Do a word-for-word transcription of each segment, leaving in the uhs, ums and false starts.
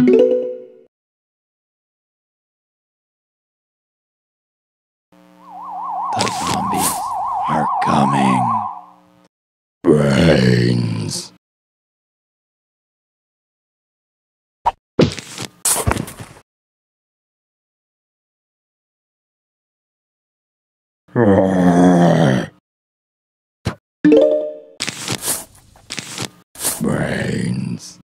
The zombies are coming. Brains. Brains. Brains.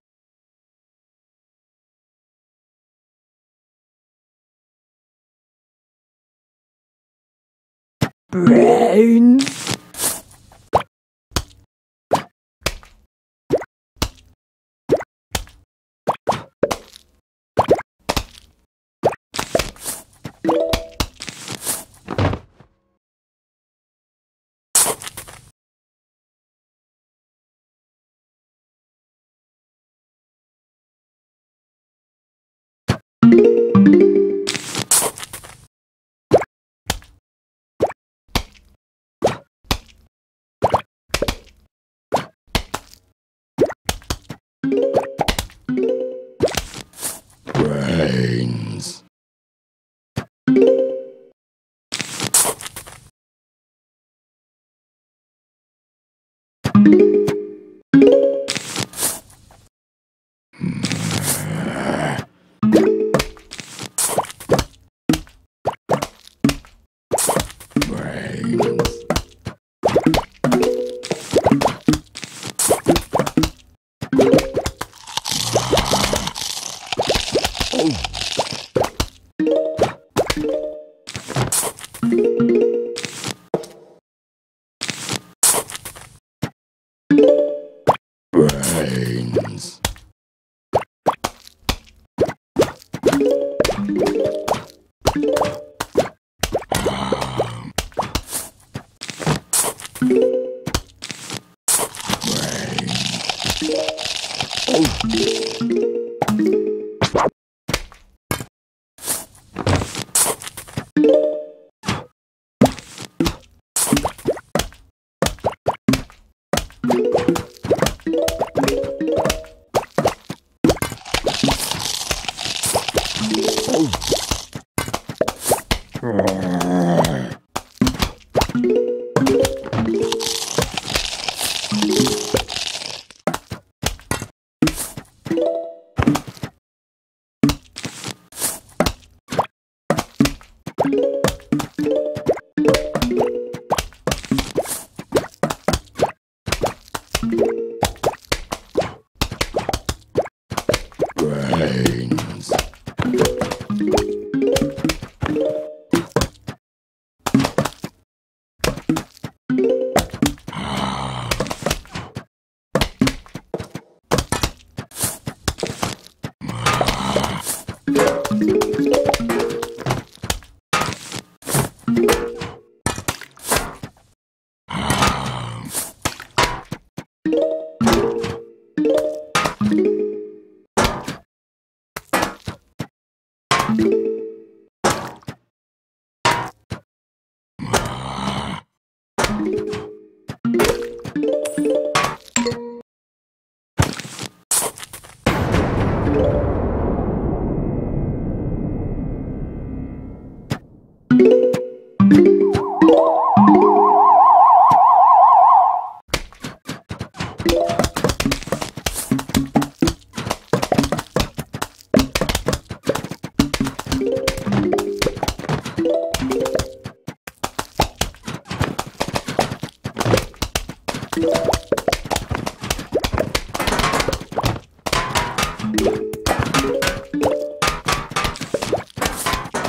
Brains. Brains. Um. Brains. Oh.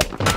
Brains.